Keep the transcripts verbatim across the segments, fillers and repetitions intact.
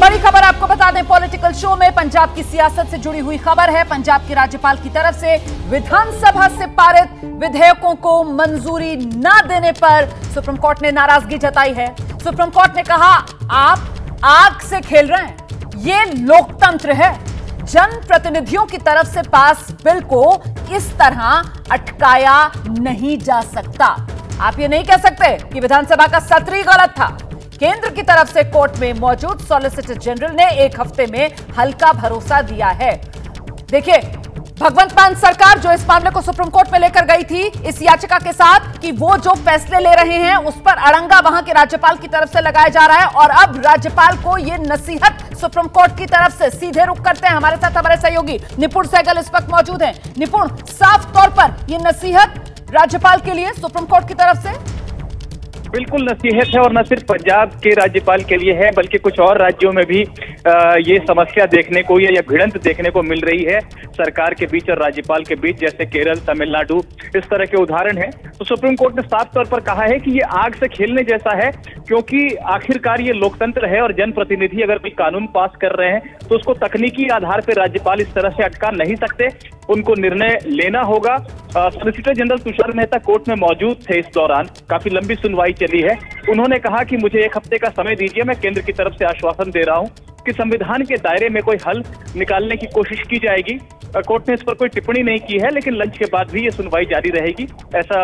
बड़ी खबर आपको बता दें, पॉलिटिकल शो में पंजाब की सियासत से जुड़ी हुई खबर है। पंजाब के राज्यपाल की तरफ से विधानसभा से पारित विधेयकों को मंजूरी न देने पर सुप्रीम कोर्ट ने नाराजगी जताई है। सुप्रीम कोर्ट ने कहा, आप आग से खेल रहे हैं, ये लोकतंत्र है। जनप्रतिनिधियों की तरफ से पास बिल को इस तरह अटकाया नहीं जा सकता। आप ये नहीं कह सकते कि विधानसभा का सत्र ही गलत था। केंद्र की तरफ से कोर्ट में मौजूद सॉलिसिटर जनरल ने एक हफ्ते में हल्का भरोसा दिया है। देखिए, भगवंत मान सरकार जो इस मामले को सुप्रीम कोर्ट में लेकर गई थी इस याचिका के साथ कि वो जो फैसले ले रहे हैं उस पर अड़ंगा वहां के राज्यपाल की तरफ से लगाया जा रहा है, और अब राज्यपाल को ये नसीहत सुप्रीम कोर्ट की तरफ से। सीधे रुख करते हैं, हमारे साथ हमारे सहयोगी निपुण सहगल इस वक्त मौजूद है। निपुण, साफ तौर पर यह नसीहत राज्यपाल के लिए सुप्रीम कोर्ट की तरफ से बिल्कुल नसीहत है, और न सिर्फ पंजाब के राज्यपाल के लिए है बल्कि कुछ और राज्यों में भी आ, ये समस्या देखने को या भिड़ंत देखने को मिल रही है सरकार के बीच और राज्यपाल के बीच, जैसे केरल, तमिलनाडु, इस तरह के उदाहरण हैं। तो सुप्रीम कोर्ट ने साफ तौर पर कहा है कि ये आग से खेलने जैसा है, क्योंकि आखिरकार ये लोकतंत्र है और जनप्रतिनिधि अगर कोई कानून पास कर रहे हैं तो उसको तकनीकी आधार पर राज्यपाल इस तरह से अटका नहीं सकते, उनको निर्णय लेना होगा। Solicitor general Tushar Mehta court में मौजूद थे। इस दौरान काफी लंबी सुनवाई चली है। उन्होंने कहा कि मुझे एक हफ्ते का समय दीजिए, मैं केंद्र की तरफ से आश्वासन दे रहा हूं कि संविधान के दायरे में कोई हल निकालने की कोशिश की जाएगी। कोर्ट ने इस पर कोई टिप्पणी नहीं की है, लेकिन लंच के बाद भी ये सुनवाई जारी रहेगी, ऐसा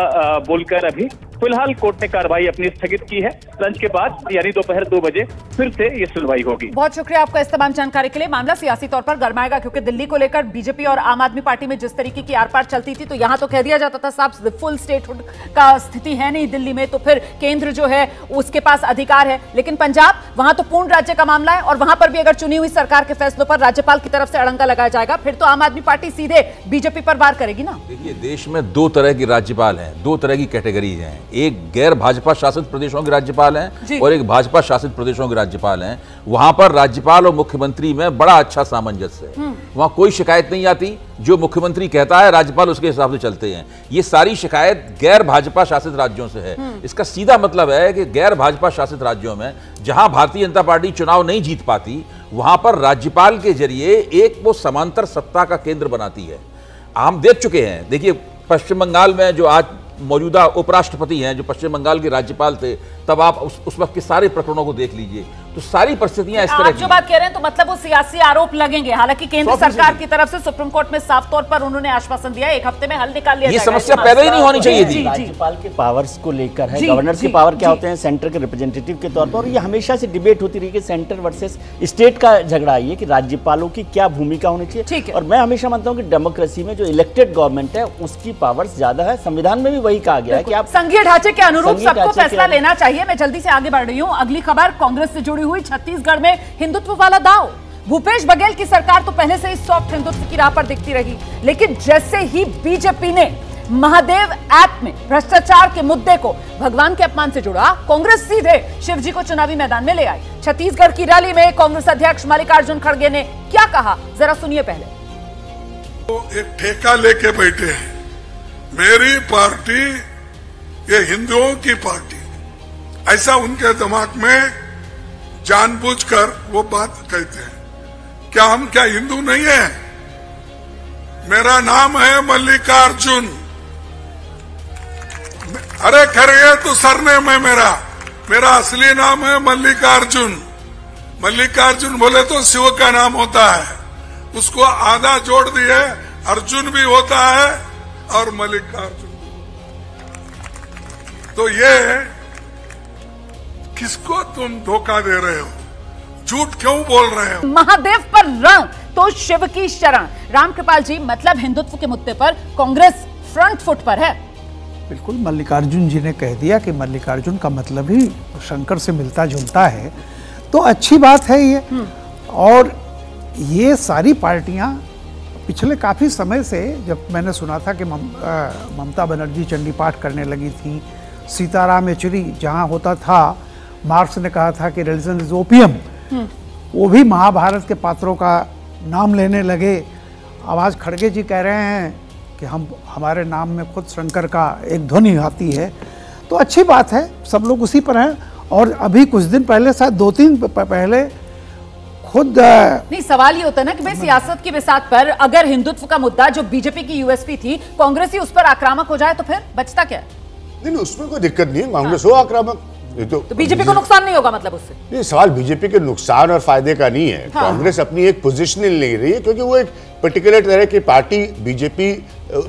बोलकर अभी फिलहाल कोर्ट ने कार्रवाई अपनी स्थगित की है। लंच के बाद यानी दोपहर दो बजे फिर से ये सुनवाई होगी। बहुत शुक्रिया आपका इस तमाम जानकारी के लिए। मामला सियासी तौर पर गरमाएगा, क्योंकि दिल्ली को लेकर बीजेपी और आम आदमी पार्टी में जिस तरीके की आर पार चलती थी, तो यहाँ तो कह दिया जाता था साहब फुल स्टेटहुड का स्थिति है नहीं दिल्ली में, तो फिर केंद्र जो है उसके पास अधिकार है। लेकिन पंजाब, वहाँ तो पूर्ण राज्य का मामला है, और वहाँ पर भी अगर चुनी हुई सरकार के फैसलों पर राज्यपाल की तरफ से अड़ंगा लगाया जाएगा, फिर तो आम आदमी पार्टी सीधे बीजेपी पर वार करेगी ना। देखिए, देश में दो तरह की राज्यपाल हैं, दो तरह की कैटेगरीज हैं। एक गैर भाजपा शासित प्रदेशों के राज्यपाल हैं और एक भाजपा शासित प्रदेशों के राज्यपाल हैं। वहां पर राज्यपाल और मुख्यमंत्री में बड़ा अच्छा सामंजस्य है, वहां कोई शिकायत नहीं आती। जो मुख्यमंत्री कहता है राज्यपाल उसके हिसाब से चलते हैं। ये सारी शिकायत गैर भाजपा शासित राज्यों से है। इसका सीधा मतलब है कि गैर भाजपा शासित राज्यों में जहां भारतीय जनता पार्टी चुनाव नहीं जीत पाती, वहां पर राज्यपाल के जरिए एक वो समांतर सत्ता का केंद्र बनाती है। हम देख चुके हैं, देखिए पश्चिम बंगाल में जो आज मौजूदा उपराष्ट्रपति हैं, जो पश्चिम बंगाल के राज्यपाल थे, तब आप उस, उस वक्त के सारे प्रकरणों को देख लीजिए, तो सारी परिस्थितियां इस तरह की। आप जो बात कह रहे हैं तो मतलब वो सियासी आरोप लगेंगे। हालांकि केंद्र सरकार की तरफ से सुप्रीम कोर्ट में साफ तौर पर उन्होंने आश्वासन दिया, एक हफ्ते में हल निकाल लिया। ये समस्या पैदा ही नहीं होनी चाहिए थी। राज्यपाल के पावर्स को लेकर है, गवर्नर के पावर क्या होते हैं सेंटर के रिप्रेजेंटेटिव के तौर पर, और ये हमेशा से डिबेट होती रही कि सेंटर वर्सेस स्टेट का झगड़ा ये कि राज्यपालों की क्या भूमिका होनी चाहिए। और मैं हमेशा मानता हूँ कि डेमोक्रेसी में जो इलेक्टेड गवर्नमेंट है उसकी पावर्स ज्यादा है। संविधान में भी वही कहा गया है कि आप संघीय ढांचे के अनुरूप सबको फैसला लेना चाहिए। मैं जल्दी से आगे बढ़ रही हूँ। अगली खबर कांग्रेस से जुड़ी हुई, छत्तीसगढ़ में हिंदुत्व वाला दाव। भूपेश बघेल की सरकार तो पहले से ही सॉफ्ट हिंदुत्व की राह पर दिखती रही, लेकिन जैसे ही बीजेपी ने महादेव ऐप में भ्रष्टाचार के मुद्दे को भगवान के अपमान से जुड़ा, कांग्रेस सीधे शिवजी को चुनावी मैदान में ले आई। छत्तीसगढ़ की रैली में कांग्रेस अध्यक्ष मल्लिकार्जुन खड़गे ने क्या कहा, जरा सुनिए। पहले तो एक ठेका लेके बैठे हैं, मेरी पार्टी ये हिंदुओं की पार्टी, ऐसा उनके दिमाग में जानबूझकर वो बात कहते हैं। क्या हम क्या हिंदू नहीं है? मेरा नाम है मल्लिकार्जुन। अरे खड़गे तो सरनेम है मेरा, मेरा असली नाम है मल्लिकार्जुन। मल्लिकार्जुन बोले तो शिव का नाम होता है, उसको आधा जोड़ दिए, अर्जुन भी होता है और मल्लिकार्जुन। तो ये किसको तुम धोखा दे रहे हो, झूठ क्यों बोल रहे हो? महादेव पर रंग तो शिव की शरण। रामकृपाल जी, मतलब हिंदुत्व के मुद्दे पर कांग्रेस फ्रंट फुट पर है। बिल्कुल, मल्लिकार्जुन जी ने कह दिया कि मल्लिकार्जुन का मतलब ही शंकर से मिलता जुलता है, तो अच्छी बात है ये। और ये सारी पार्टियां पिछले काफी समय से, जब मैंने सुना था कि मम, आ, ममता बनर्जी चंडी पाठ करने लगी थी, सीताराम येचुरी जहाँ होता था, मार्क्स ने कहा था कि रिलीजन इज ओपियम, वो भी महाभारत के पात्रों का नाम लेने लगे। आवाज खड़गे जी कह रहे हैं कि हम हमारे नाम में खुद शंकर का एक ध्वनि आती है, तो अच्छी बात है, सब लोग उसी पर हैं। और अभी कुछ दिन पहले, शायद दो तीन पहले, खुद नहीं, सवाल ये होता है ना कि भाई सियासत के बिसात पर अगर हिंदुत्व का मुद्दा जो बीजेपी की यूएसपी थी, कांग्रेस ही उस पर आक्रामक हो जाए तो फिर बचता क्या है? नहीं नहीं, उसमें कोई दिक्कत नहीं है, कांग्रेस हो आक्रामक तो, तो बीजेपी को नुकसान नहीं होगा, मतलब उससे नहीं। सवाल बीजेपी के नुकसान और फायदे का नहीं है। कांग्रेस हाँ। अपनी एक पोजीशनिंग ले रही है क्योंकि वो एक पर्टिकुलर तरह की पार्टी, बीजेपी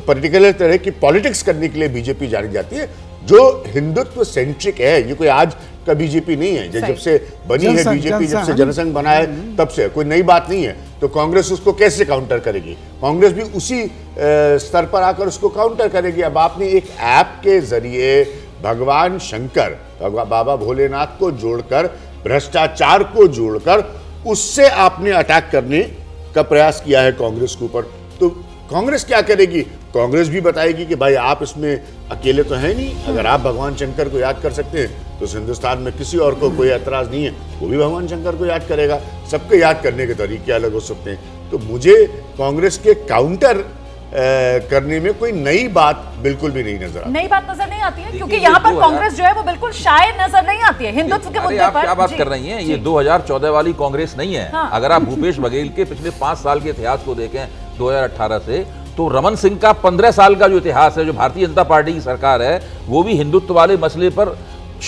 पर्टिकुलर तरह की पॉलिटिक्स करने के लिए बीजेपी जानी जाती है जो हिंदुत्व सेंट्रिक है। ये कोई आज का बीजेपी नहीं है, जब से बनी है बीजेपी, जब से जनसंघ बना है तब से, कोई नई बात नहीं है। तो कांग्रेस उसको कैसे काउंटर करेगी? कांग्रेस भी उसी स्तर पर आकर उसको काउंटर करेगी। अब आपने एक ऐप के जरिए भगवान शंकर, बाबा भोलेनाथ को जोड़कर, भ्रष्टाचार को जोड़कर, उससे आपने अटैक करने का प्रयास किया है कांग्रेस के ऊपर। तो कांग्रेस क्या करेगी? कांग्रेस भी बताएगी कि भाई आप इसमें अकेले तो हैं नहीं, अगर आप भगवान शंकर को याद कर सकते हैं तो इस हिंदुस्तान में किसी और को कोई एतराज नहीं है, वो भी भगवान शंकर को याद करेगा। सबके याद करने के तरीके अलग हो सकते हैं। तो मुझे कांग्रेस के काउंटर करने में कोई नई बात बिल्कुल भी नहीं नजर आती, नई बात नजर नहीं आती है क्योंकि यहाँ पर कांग्रेस जो है वो बिल्कुल शायर नजर नहीं आती है हिंदुत्व के मुद्दे पर। क्या बात कर रही हैं, ये दो हज़ार चौदह वाली कांग्रेस नहीं है। हाँ। अगर आप भूपेश बघेल के पिछले पांच साल के इतिहास को देखें दो हज़ार अठारह से, तो रमन सिंह का पंद्रह साल का जो इतिहास है, जो भारतीय जनता पार्टी की सरकार है वो भी हिंदुत्व वाले मसले पर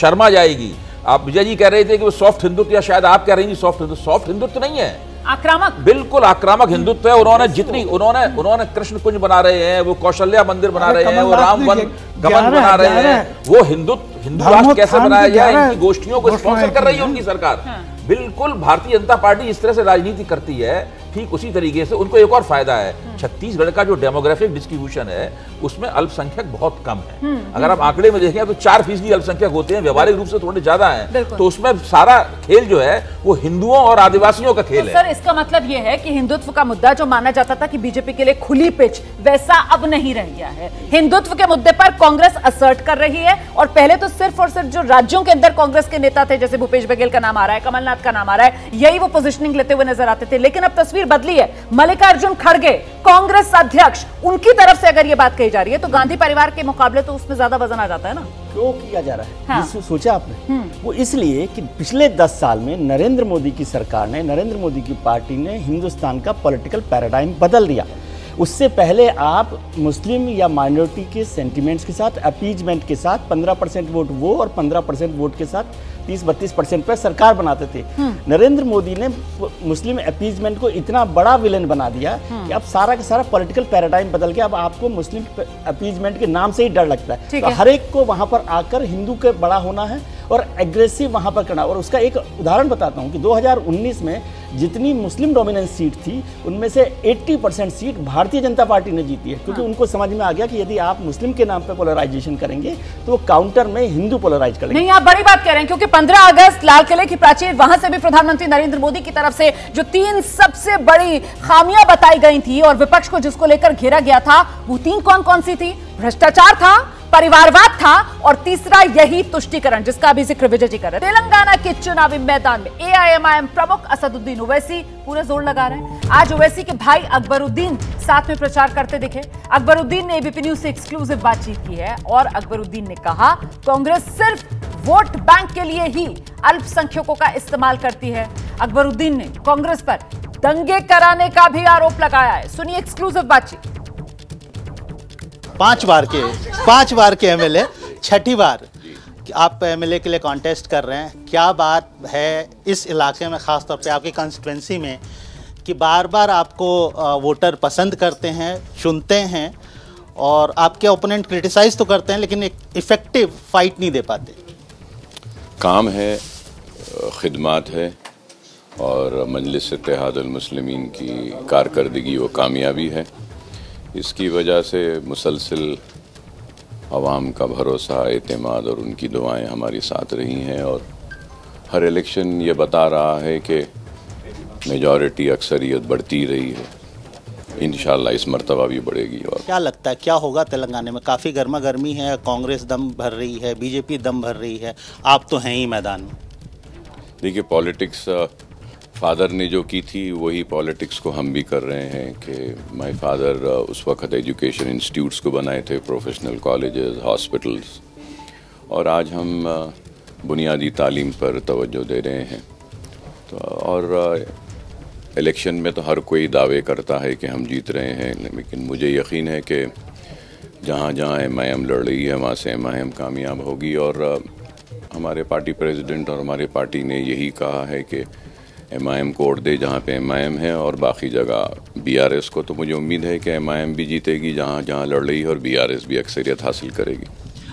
शर्मा जाएगी। आप विजय जी कह रहे थे कि वो सॉफ्ट हिंदुत्व, या शायद आप कह रही थी सॉफ्ट हिंदुत्व, सॉफ्ट हिंदुत्व नहीं है, आक्रामक, बिल्कुल आक्रामक हिंदुत्व है। उन्होंने जितनी उन्होंने उन्होंने कृष्ण कुंज बना रहे हैं, वो कौशल्या मंदिर बना रहे हैं, वो राम वन गमन बना रहे हैं, वो हिंदुत्व, हिंदू राष्ट्र कैसे बनाया जाए, इनकी गोष्ठियों को स्पॉन्सर कर रही है उनकी सरकार। बिल्कुल भारतीय जनता पार्टी इस तरह से राजनीति करती है, ठीक उसी तरीके से उनको एक और फायदा है, छत्तीसगढ़ का जो डेमोग्राफिक डिस्ट्रीब्यूशन है उसमें अल्पसंख्यक बहुत कम है। अगर आप आंकड़े में देखें तो चार फीसदी अल्पसंख्यक होते हैं, व्यवहारिक रूप से थोड़े ज्यादा हैं, तो उसमें सारा खेल जो है वो हिंदुओं और आदिवासियों का खेल तो है। सर, इसका मतलब यह है कि हिंदुत्व का मुद्दा जो माना जाता था कि बीजेपी के लिए खुली पिच, वैसा अब नहीं रह गया है। हिंदुत्व के मुद्दे पर कांग्रेस असर्ट कर रही है, और पहले तो सिर्फ और सिर्फ जो राज्यों के अंदर कांग्रेस के नेता थे, जैसे भूपेश बघेल का नाम आ रहा है, कमलनाथ का नाम आ रहा है, यही वो पोजिशनिंग लेते हुए नजर आते थे। लेकिन अब तस्वीर बदली है, मल्लिकार्जुन खड़गे कांग्रेस अध्यक्ष, उनकी तरफ से अगर ये बात कही जा रही है तो गांधी परिवार के मुकाबले तो उसमें ज्यादा वजन आ जाता है ना। क्यों किया जा रहा है? हाँ। सोचा आपने? वो इसलिए कि पिछले दस साल में नरेंद्र मोदी की सरकार ने, नरेंद्र मोदी की पार्टी ने हिंदुस्तान का पॉलिटिकल पैराडाइम बदल दिया। उससे पहले आप मुस्लिम या माइनॉरिटी के सेंटिमेंट्स के साथ, अपीजमेंट के साथ पंद्रह परसेंट वोट वो और पंद्रह परसेंट वोट के साथ तीस बत्तीस परसेंट पर सरकार बनाते थे। नरेंद्र मोदी ने मुस्लिम अपीजमेंट को इतना बड़ा विलन बना दिया कि अब सारा का सारा पॉलिटिकल पैराडाइम बदल गया। अब आपको मुस्लिम अपीजमेंट के नाम से ही डर लगता है, तो हर एक को वहाँ पर आकर हिंदू के बड़ा होना है और एग्रेसिव वहाँ पर करना। और उसका एक उदाहरण बताता हूँ कि दो हज़ार उन्नीस में जितनी मुस्लिम डोमिनेंस सीट थी उनमें से अस्सी percent seat Bharatiya Janata party ने जीती है, क्योंकि हाँ। उनको समझ में आ गया कि यदि आप मुस्लिम के नाम पे पोलराइजेशन करेंगे तो वो काउंटर में हिंदू पोलराइज करेंगे। नहीं, आप बड़ी बात कह रहे हैं, क्योंकि पंद्रह अगस्त लाल किले की प्राचीर, वहां से भी प्रधानमंत्री नरेंद्र मोदी की तरफ से जो तीन सबसे बड़ी खामियां बताई गई थी और विपक्ष को जिसको लेकर घेरा गया था, वो तीन कौन कौन सी थी? भ्रष्टाचार था, परिवारवाद था, और तीसरा यही तुष्टीकरण जिसका अभी जिक्र विजय जी कर रहे हैं। तेलंगाना के चुनावी मैदान में एआईएमआईएम प्रमुख असदुद्दीन ओवैसी पूरा जोर लगा रहे हैं। आज ओवैसी के भाई अकबरुद्दीन साथ में प्रचार करते दिखे। अकबरुद्दीन ने एबीपी न्यूज से एक्सक्लूसिव बातचीत की है और अकबरुद्दीन ने कहा कांग्रेस सिर्फ वोट बैंक के लिए ही अल्पसंख्यकों का इस्तेमाल करती है। अकबरुद्दीन ने कांग्रेस पर दंगे कराने का भी आरोप लगाया है। सुनिए एक्सक्लूसिव बातचीत। पांच बार के पांच बार के एमएलए, छठी बार आप एमएलए के लिए कॉन्टेस्ट कर रहे हैं। क्या बात है इस इलाके में, ख़ासतौर पे आपकी कॉन्स्टिट्यूंसी में, कि बार बार आपको वोटर पसंद करते हैं, चुनते हैं, और आपके ओपोनेंट क्रिटिसाइज तो करते हैं लेकिन एक इफ़ेक्टिव फाइट नहीं दे पाते। काम है, खिदमत है, और मजलिस-ए-इत्तेहादुल मुस्लिमीन की कारकर्दगी व कामयाबी है। इसकी वजह से मुसलसिल आवाम का भरोसा, एतमाद और उनकी दुआएं हमारी साथ रही हैं, और हर इलेक्शन ये बता रहा है कि मेजॉरिटी, अक्सरियत बढ़ती रही है। इंशाल्लाह इस मरतबा भी बढ़ेगी। और क्या लगता है क्या होगा तेलंगाना में? काफ़ी गर्मा गर्मी है, कांग्रेस दम भर रही है, बीजेपी दम भर रही है, आप तो हैं ही मैदान में। देखिए, पॉलिटिक्स फादर ने जो की थी वही पॉलिटिक्स को हम भी कर रहे हैं। कि माय फादर उस वक्त एजुकेशन इंस्टीट्यूट्स को बनाए थे, प्रोफेशनल कॉलेजेस, हॉस्पिटल्स, और आज हम बुनियादी तालीम पर तवज्जो दे रहे हैं। तो और इलेक्शन में तो हर कोई दावे करता है कि हम जीत रहे हैं, लेकिन मुझे यकीन है कि जहाँ जहाँ एम आई एम लड़ रही है वहाँ से एम आई एम कामयाब होगी। और हमारे पार्टी प्रेसिडेंट और हमारी पार्टी ने यही कहा है कि एम आई एम को वोट दे जहाँ पे एम आई एम है और बाकी जगह बी आर एस को। तो मुझे उम्मीद है कि एम आई एम भी जीतेगी जहाँ जहाँ लड़ रही है और बी आर एस भी अक्सरियत हासिल करेगी।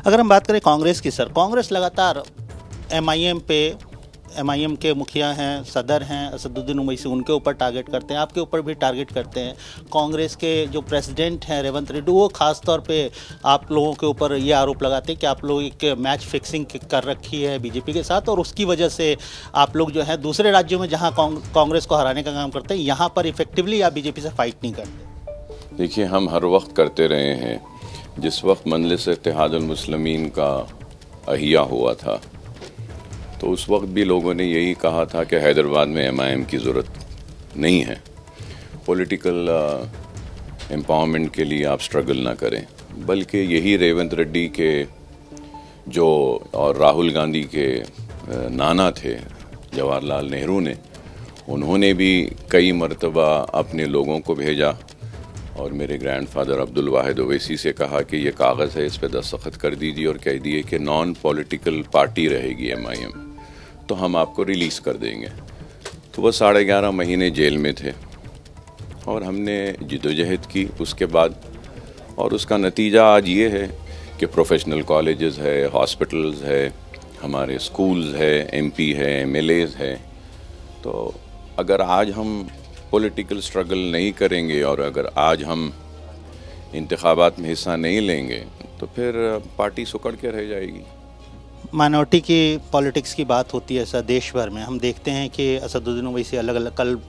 अगर हम बात करें कांग्रेस की, सर कांग्रेस लगातार एम आई एम पे, एम आई एम के मुखिया हैं, सदर हैं असदुद्दीन ओवैसी, उनके ऊपर टारगेट करते हैं, आपके ऊपर भी टारगेट करते हैं। कांग्रेस के जो प्रेसिडेंट हैं रेवंत रेड्डी, वो खास तौर पे आप लोगों के ऊपर ये आरोप लगाते हैं कि आप लोग एक मैच फिक्सिंग कर रखी है बीजेपी के साथ और उसकी वजह से आप लोग जो है दूसरे राज्यों में जहाँ कांग्रेस को हराने का काम करते हैं, यहाँ पर इफेक्टिवली आप बीजेपी से फाइट नहीं करते। देखिए, हम हर वक्त करते रहे हैं। जिस वक्त मजलिस-ए-इत्तेहादुल मुस्लिमीन का अहिया हुआ था तो उस वक्त भी लोगों ने यही कहा था कि हैदराबाद में एमआईएम की ज़रूरत नहीं है, पॉलिटिकल एम्पावरमेंट के लिए आप स्ट्रगल ना करें। बल्कि यही रेवंत रेड्डी के जो और राहुल गांधी के नाना थे जवाहरलाल नेहरू ने, उन्होंने भी कई मरतबा अपने लोगों को भेजा और मेरे ग्रैंडफादर अब्दुल वाहिद ओवैसी से कहा कि ये कागज़ है, इस पे दस्तखत कर दीजिए और कह दिए कि नॉन पॉलिटिकल पार्टी रहेगी एमआईएम, तो हम आपको रिलीज़ कर देंगे। तो वह साढ़े ग्यारह महीने जेल में थे और हमने जिदोजहद की उसके बाद, और उसका नतीजा आज ये है कि प्रोफेशनल कॉलेजेस है, हॉस्पिटल्स है, हमारे स्कूल्स है, एमपी है, एमएलएज़ है। तो अगर आज हम पॉलिटिकल स्ट्रगल नहीं करेंगे और अगर आज हम इंतखाबात में हिस्सा नहीं लेंगे तो फिर पार्टी सुकड़ के रह जाएगी। माइनॉरिटी की पॉलिटिक्स की बात होती है सर देश भर में, हम देखते हैं कि असदुद्दीन ओवैसी अलग अलग, कल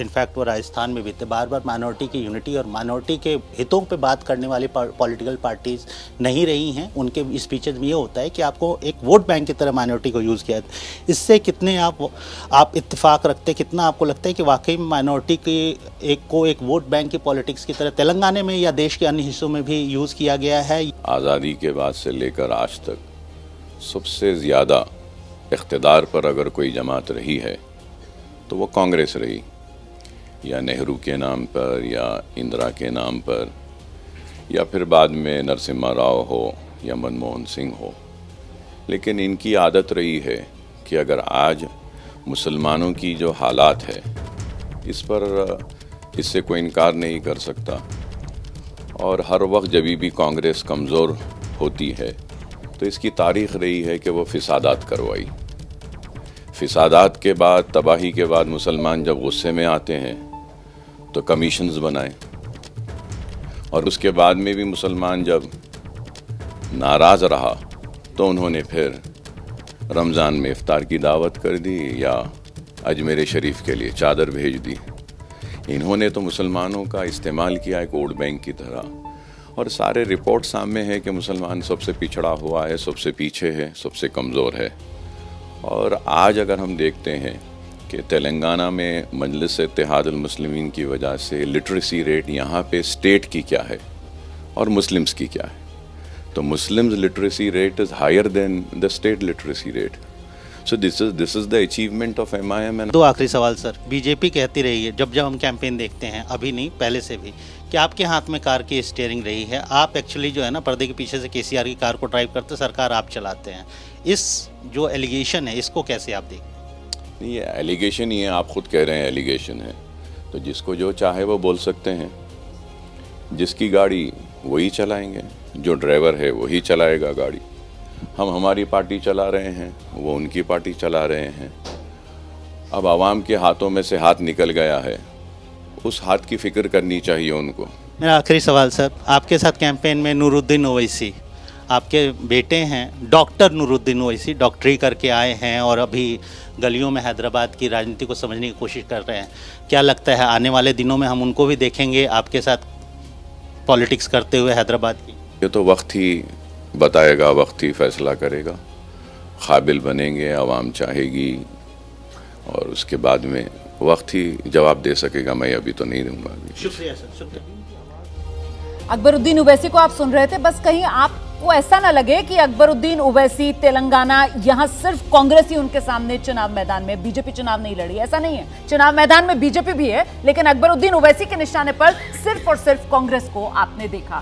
इनफैक्ट वो राजस्थान में भी थे, बार बार माइनॉरिटी की यूनिटी और माइनॉरिटी के हितों पे बात करने वाली पॉलिटिकल पार्टीज़ नहीं रही हैं। उनके इस पीछे में ये होता है कि आपको एक वोट बैंक की तरह माइनॉरिटी को यूज़ किया है। इससे कितने आप आप इत्तेफाक रखते, कितना आपको लगता है कि वाकई में माइनॉरिटी की एक को एक वोट बैंक की पॉलिटिक्स की तरह तेलंगाना में या देश के अन्य हिस्सों में भी यूज़ किया गया है? आज़ादी के बाद से लेकर आज तक सबसे ज़्यादा इख्तिदार पर अगर कोई जमात रही है तो वो कांग्रेस रही, या नेहरू के नाम पर या इंदिरा के नाम पर, या फिर बाद में नरसिम्हा राव हो या मनमोहन सिंह हो। लेकिन इनकी आदत रही है कि अगर आज मुसलमानों की जो हालात है इस पर, इससे कोई इनकार नहीं कर सकता। और हर वक्त जब भी कांग्रेस कमज़ोर होती है तो इसकी तारीख रही है कि वो फिसादात करवाई, फिसादात के बाद, तबाही के बाद मुसलमान जब गुस्से में आते हैं तो कमीशंस बनाए, और उसके बाद में भी मुसलमान जब नाराज़ रहा तो उन्होंने फिर रमज़ान में इफ्तार की दावत कर दी या अजमेर शरीफ के लिए चादर भेज दी। इन्होंने तो मुसलमानों का इस्तेमाल किया एक वोट बैंक की तरह, और सारे रिपोर्ट सामने है कि मुसलमान सबसे पिछड़ा हुआ है, सबसे पीछे है, सबसे कमज़ोर है। और आज अगर हम देखते हैं कि तेलंगाना में मजलिस-ए-इत्तेहादुल मुस्लिमीन की वजह से लिटरेसी रेट यहाँ पे स्टेट की क्या है और मुस्लिम्स की क्या है, तो Muslims literacy rate is higher than the state literacy rate. So this is this is the achievement of M I M and... दो आखिरी सवाल सर, बीजेपी कहती रही है, जब जब हम कैंपेन देखते हैं, अभी नहीं पहले से भी, कि आपके हाथ में कार की स्टीयरिंग रही है, आप एक्चुअली जो है ना पर्दे के पीछे से केसीआर की कार को ड्राइव करते, सरकार आप चलाते हैं। इस जो एलिगेशन है इसको कैसे आप देखते हैं? ये एलिगेशन ही है, आप खुद कह रहे हैं एलिगेशन है, तो जिसको जो चाहे वो बोल सकते हैं, जिसकी गाड़ी वही चलाएँगे, जो ड्राइवर है वही चलाएगा गाड़ी। हम हमारी पार्टी चला रहे हैं, वो उनकी पार्टी चला रहे हैं। अब आवाम के हाथों में से हाथ निकल गया है, उस हाथ की फ़िक्र करनी चाहिए उनको। मेरा आखिरी सवाल सर, आपके साथ कैंपेन में नूरुद्दीन ओवैसी, आपके बेटे हैं डॉक्टर नूरुद्दीन ओवैसी, डॉक्टरी करके आए हैं और अभी गलियों में हैदराबाद की राजनीति को समझने की कोशिश कर रहे हैं। क्या लगता है आने वाले दिनों में हम उनको भी देखेंगे आपके साथ पॉलिटिक्स करते हुए हैदराबाद की? ये तो वक्त ही बताएगा, वक्त ही फैसला करेगा। काबिल बनेंगे, आवाम चाहेगी और उसके बाद में वक्त ही जवाब दे सकेगा, मैं अभी तो नहीं दूंगा। शुक्रिया सर, शुक्रिया। अकबरुद्दीन ओवैसी को आप सुन रहे थे। बस कहीं आप वो ऐसा ना लगे कि अकबरुद्दीन ओवैसी तेलंगाना, यहाँ सिर्फ कांग्रेस ही उनके सामने चुनाव मैदान में, बीजेपी चुनाव नहीं लड़ी, ऐसा नहीं है। चुनाव मैदान में बीजेपी भी है, लेकिन अकबरुद्दीन ओवैसी के निशाने पर सिर्फ और सिर्फ कांग्रेस को आपने देखा।